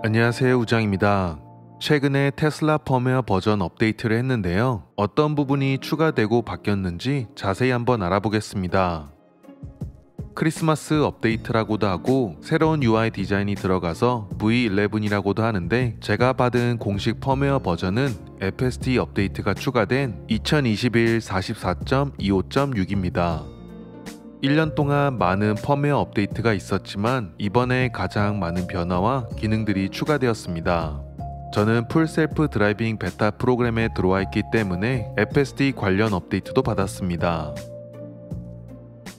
안녕하세요, 우장입니다. 최근에 테슬라 펌웨어 버전 업데이트를 했는데요. 어떤 부분이 추가되고 바뀌었는지 자세히 한번 알아보겠습니다. 크리스마스 업데이트라고도 하고 새로운 UI 디자인이 들어가서 V11이라고도 하는데, 제가 받은 공식 펌웨어 버전은 FSD 업데이트가 추가된 2021 44.25.6입니다. 1년 동안 많은 펌웨어 업데이트가 있었지만 이번에 가장 많은 변화와 기능들이 추가되었습니다. 저는 풀셀프 드라이빙 베타 프로그램에 들어와 있기 때문에 FSD 관련 업데이트도 받았습니다.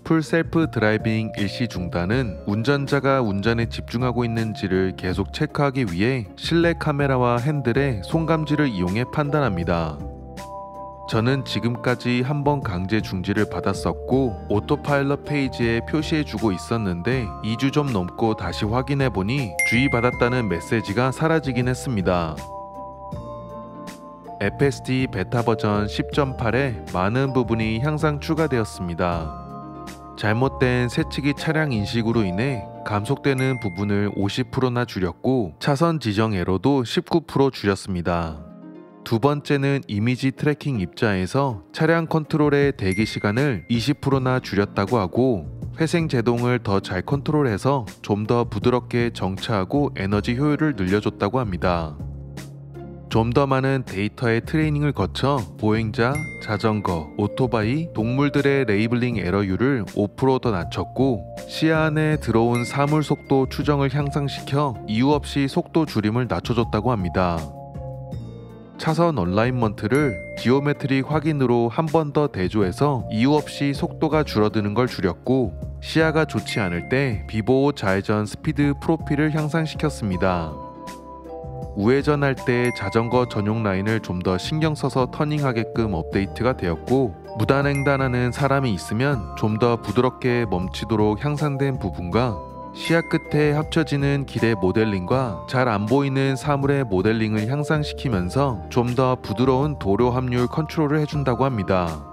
풀셀프 드라이빙 일시 중단은 운전자가 운전에 집중하고 있는지를 계속 체크하기 위해 실내 카메라와 핸들의 손감지를 이용해 판단합니다. 저는 지금까지 한번 강제 중지를 받았었고 오토파일럿 페이지에 표시해주고 있었는데 2주 좀 넘고 다시 확인해보니 주의받았다는 메시지가 사라지긴 했습니다. FSD 베타 버전 10.8에 많은 부분이 향상 추가되었습니다. 잘못된 새치기 차량 인식으로 인해 감속되는 부분을 50%나 줄였고 차선 지정 에러도 19% 줄였습니다. 두 번째는 이미지 트래킹 입자에서 차량 컨트롤의 대기 시간을 20%나 줄였다고 하고, 회생 제동을 더 잘 컨트롤해서 좀 더 부드럽게 정차하고 에너지 효율을 늘려줬다고 합니다. 좀 더 많은 데이터의 트레이닝을 거쳐 보행자, 자전거, 오토바이, 동물들의 레이블링 에러율을 5% 더 낮췄고, 시야 안에 들어온 사물 속도 추정을 향상시켜 이유 없이 속도 줄임을 낮춰줬다고 합니다. 차선 얼라인먼트를 지오메트릭 확인으로 한 번 더 대조해서 이유 없이 속도가 줄어드는 걸 줄였고, 시야가 좋지 않을 때 비보호 좌회전 스피드 프로필을 향상시켰습니다. 우회전할 때 자전거 전용 라인을 좀 더 신경 써서 터닝하게끔 업데이트가 되었고, 무단횡단하는 사람이 있으면 좀 더 부드럽게 멈추도록 향상된 부분과 시야 끝에 합쳐지는 길의 모델링과 잘 안 보이는 사물의 모델링을 향상시키면서 좀 더 부드러운 도로 합률 컨트롤을 해준다고 합니다.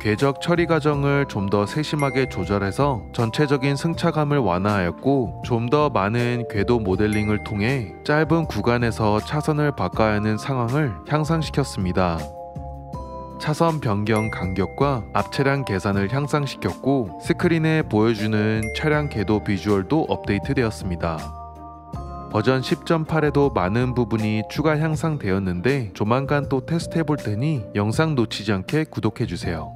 궤적 처리 과정을 좀 더 세심하게 조절해서 전체적인 승차감을 완화하였고, 좀 더 많은 궤도 모델링을 통해 짧은 구간에서 차선을 바꿔야 하는 상황을 향상시켰습니다. 차선 변경 간격과 앞차량 계산을 향상시켰고, 스크린에 보여주는 차량 궤도 비주얼도 업데이트되었습니다. 버전 10.8에도 많은 부분이 추가 향상되었는데 조만간 또 테스트해볼 테니 영상 놓치지 않게 구독해주세요.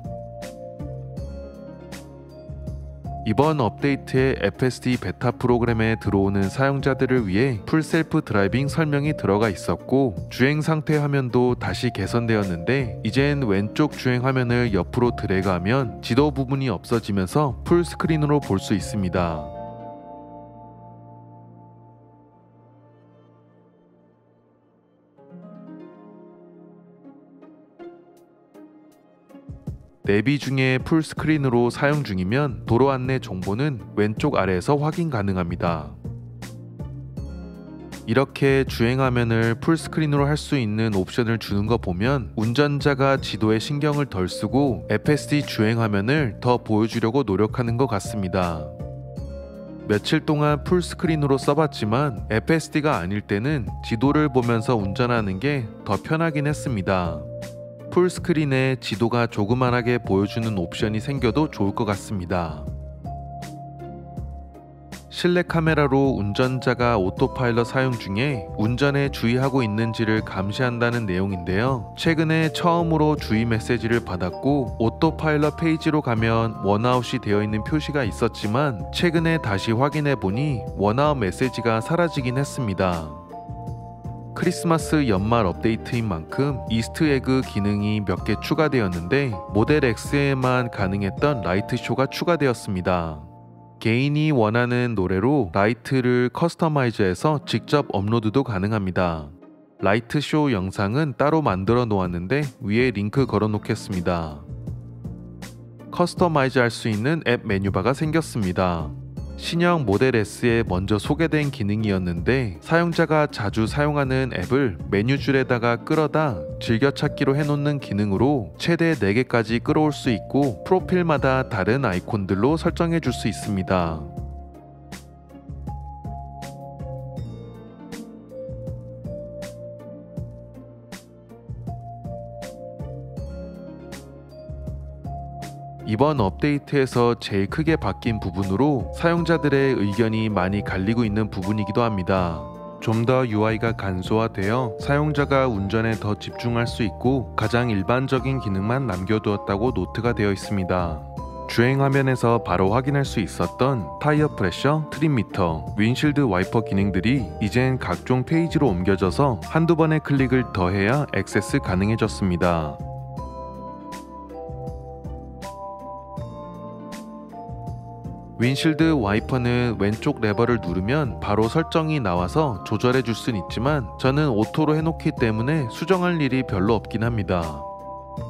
이번 업데이트에 FSD 베타 프로그램에 들어오는 사용자들을 위해 풀셀프 드라이빙 설명이 들어가 있었고, 주행 상태 화면도 다시 개선되었는데 이젠 왼쪽 주행 화면을 옆으로 드래그하면 지도 부분이 없어지면서 풀스크린으로 볼 수 있습니다. 내비 중에 풀스크린으로 사용 중이면 도로 안내 정보는 왼쪽 아래에서 확인 가능합니다. 이렇게 주행 화면을 풀스크린으로 할 수 있는 옵션을 주는 거 보면 운전자가 지도에 신경을 덜 쓰고 FSD 주행 화면을 더 보여주려고 노력하는 것 같습니다. 며칠 동안 풀스크린으로 써봤지만 FSD가 아닐 때는 지도를 보면서 운전하는 게 더 편하긴 했습니다. 풀스크린에 지도가 조그만하게 보여주는 옵션이 생겨도 좋을 것 같습니다. 실내 카메라로 운전자가 오토파일럿 사용 중에 운전에 주의하고 있는지를 감시한다는 내용인데요. 최근에 처음으로 주의 메시지를 받았고, 오토파일럿 페이지로 가면 원아웃이 되어 있는 표시가 있었지만 최근에 다시 확인해보니 원아웃 메시지가 사라지긴 했습니다. 크리스마스 연말 업데이트인 만큼 이스트에그 기능이 몇 개 추가되었는데, 모델 X에만 가능했던 라이트쇼가 추가되었습니다. 개인이 원하는 노래로 라이트를 커스터마이즈해서 직접 업로드도 가능합니다. 라이트쇼 영상은 따로 만들어 놓았는데 위에 링크 걸어 놓겠습니다. 커스터마이즈 할 수 있는 앱 메뉴바가 생겼습니다. 신형 모델 S에 먼저 소개된 기능이었는데, 사용자가 자주 사용하는 앱을 메뉴줄에다가 끌어다 즐겨찾기로 해놓는 기능으로 최대 4개까지 끌어올 수 있고, 프로필마다 다른 아이콘들로 설정해줄 수 있습니다. 이번 업데이트에서 제일 크게 바뀐 부분으로 사용자들의 의견이 많이 갈리고 있는 부분이기도 합니다. 좀 더 UI가 간소화되어 사용자가 운전에 더 집중할 수 있고 가장 일반적인 기능만 남겨두었다고 노트가 되어 있습니다. 주행 화면에서 바로 확인할 수 있었던 타이어 프레셔, 트림 미터, 윈실드 와이퍼 기능들이 이젠 각종 페이지로 옮겨져서 한두 번의 클릭을 더해야 액세스 가능해졌습니다. 윈실드 와이퍼는 왼쪽 레버를 누르면 바로 설정이 나와서 조절해 줄 순 있지만 저는 오토로 해놓기 때문에 수정할 일이 별로 없긴 합니다.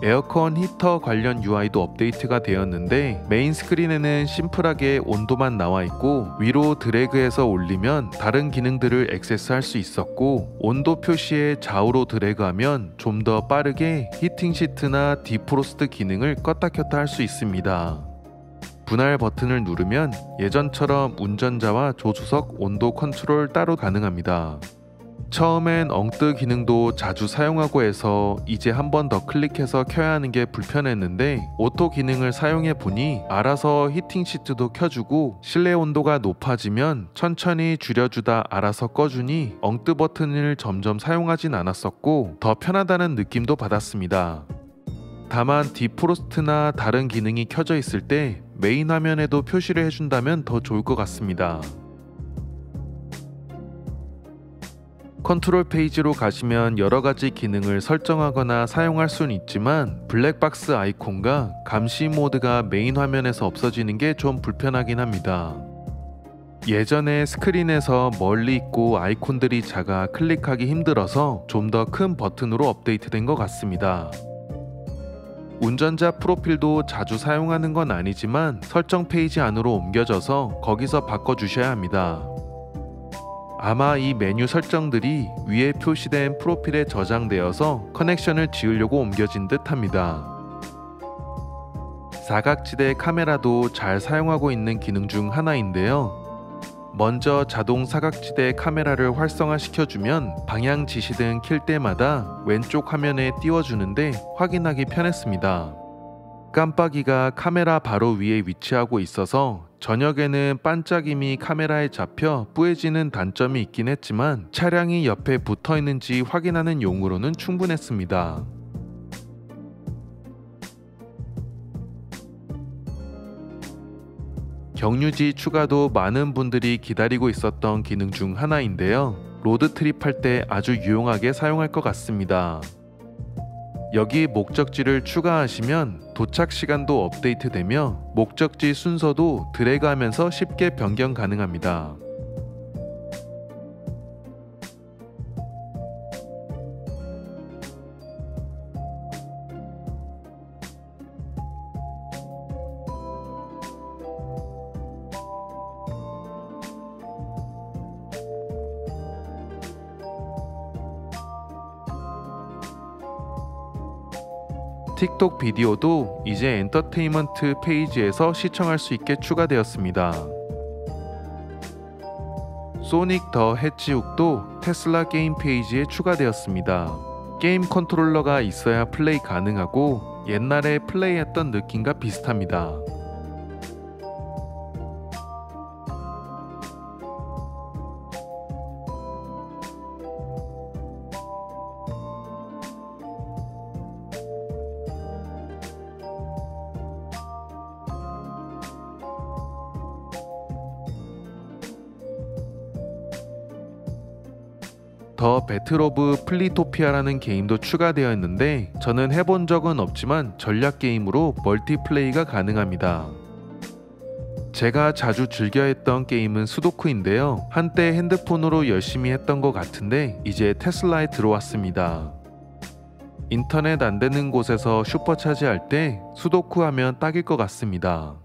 에어컨 히터 관련 UI도 업데이트가 되었는데 메인 스크린에는 심플하게 온도만 나와 있고 위로 드래그해서 올리면 다른 기능들을 액세스할 수 있었고 온도 표시에 좌우로 드래그하면 좀 더 빠르게 히팅 시트나 디프로스트 기능을 껐다 켰다 할 수 있습니다. 분할 버튼을 누르면 예전처럼 운전자와 조수석 온도 컨트롤 따로 가능합니다. 처음엔 엉뜨 기능도 자주 사용하고 해서 이제 한 번 더 클릭해서 켜야 하는 게 불편했는데 오토 기능을 사용해 보니 알아서 히팅 시트도 켜주고 실내 온도가 높아지면 천천히 줄여주다 알아서 꺼주니 엉뜨 버튼을 점점 사용하진 않았었고 더 편하다는 느낌도 받았습니다. 다만 디프로스트나 다른 기능이 켜져 있을 때 메인 화면에도 표시를 해준다면 더 좋을 것 같습니다. 컨트롤 페이지로 가시면 여러가지 기능을 설정하거나 사용할 수는 있지만 블랙박스 아이콘과 감시 모드가 메인 화면에서 없어지는 게 좀 불편하긴 합니다. 예전에 스크린에서 멀리 있고 아이콘들이 작아 클릭하기 힘들어서 좀 더 큰 버튼으로 업데이트된 것 같습니다. 운전자 프로필도 자주 사용하는 건 아니지만 설정 페이지 안으로 옮겨져서 거기서 바꿔주셔야 합니다. 아마 이 메뉴 설정들이 위에 표시된 프로필에 저장되어서 커넥션을 지으려고 옮겨진 듯 합니다. 사각지대 카메라도 잘 사용하고 있는 기능 중 하나인데요. 먼저 자동 사각지대 카메라를 활성화시켜주면 방향 지시 등 킬 때마다 왼쪽 화면에 띄워주는데 확인하기 편했습니다. 깜빡이가 카메라 바로 위에 위치하고 있어서 저녁에는 반짝임이 카메라에 잡혀 뿌얘지는 단점이 있긴 했지만 차량이 옆에 붙어 있는지 확인하는 용으로는 충분했습니다. 경유지 추가도 많은 분들이 기다리고 있었던 기능 중 하나인데요. 로드트립 할 때 아주 유용하게 사용할 것 같습니다. 여기 목적지를 추가하시면 도착 시간도 업데이트되며 목적지 순서도 드래그하면서 쉽게 변경 가능합니다. 틱톡 비디오도 이제 엔터테인먼트 페이지에서 시청할 수 있게 추가되었습니다. 소닉 더 해지욱도 테슬라 게임 페이지에 추가되었습니다. 게임 컨트롤러가 있어야 플레이 가능하고 옛날에 플레이했던 느낌과 비슷합니다. 더 배틀 오브 플리토피아라는 게임도 추가되어 있는데 저는 해본 적은 없지만 전략 게임으로 멀티플레이가 가능합니다. 제가 자주 즐겨 했던 게임은 수도쿠인데요. 한때 핸드폰으로 열심히 했던 것 같은데 이제 테슬라에 들어왔습니다. 인터넷 안 되는 곳에서 슈퍼 차지할 때 수도쿠 하면 딱일 것 같습니다.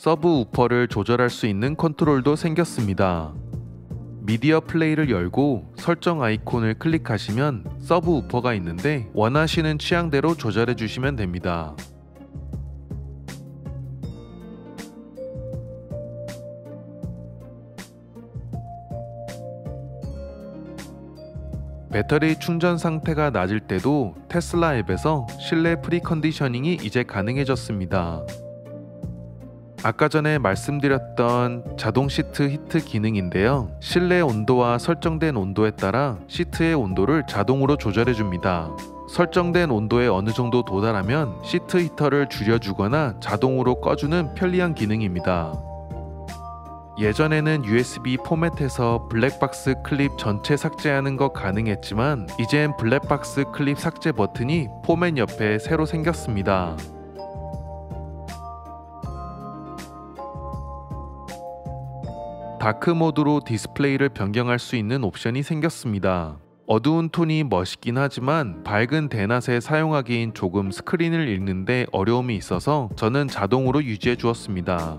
서브우퍼를 조절할 수 있는 컨트롤도 생겼습니다. 미디어 플레이를 열고 설정 아이콘을 클릭하시면 서브우퍼가 있는데 원하시는 취향대로 조절해 주시면 됩니다. 배터리 충전 상태가 낮을 때도 테슬라 앱에서 실내 프리컨디셔닝이 이제 가능해졌습니다. 아까 전에 말씀드렸던 자동 시트 히트 기능인데요. 실내 온도와 설정된 온도에 따라 시트의 온도를 자동으로 조절해줍니다. 설정된 온도에 어느 정도 도달하면 시트 히터를 줄여주거나 자동으로 꺼주는 편리한 기능입니다. 예전에는 USB 포맷에서 블랙박스 클립 전체 삭제하는 거 가능했지만 이젠 블랙박스 클립 삭제 버튼이 포맷 옆에 새로 생겼습니다. 다크 모드로 디스플레이를 변경할 수 있는 옵션이 생겼습니다. 어두운 톤이 멋있긴 하지만 밝은 대낮에 사용하기엔 조금 스크린을 읽는데 어려움이 있어서 저는 자동으로 유지해 주었습니다.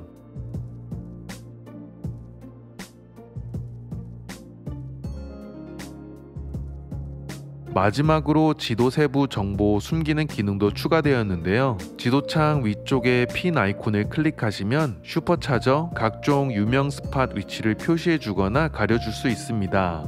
마지막으로 지도 세부 정보 숨기는 기능도 추가되었는데요. 지도창 위쪽에 핀 아이콘을 클릭하시면 슈퍼차저, 각종 유명 스팟 위치를 표시해 주거나 가려줄 수 있습니다.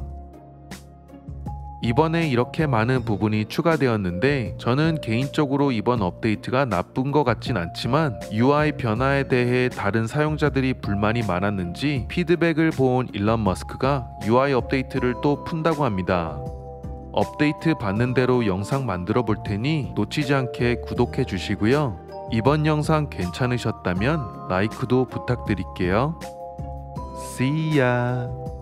이번에 이렇게 많은 부분이 추가되었는데 저는 개인적으로 이번 업데이트가 나쁜 것 같진 않지만 UI 변화에 대해 다른 사용자들이 불만이 많았는지 피드백을 본 일론 머스크가 UI 업데이트를 또 푼다고 합니다. 업데이트 받는 대로 영상 만들어 볼 테니 놓치지 않게 구독해 주시고요. 이번 영상 괜찮으셨다면 라이크도 부탁드릴게요. See ya!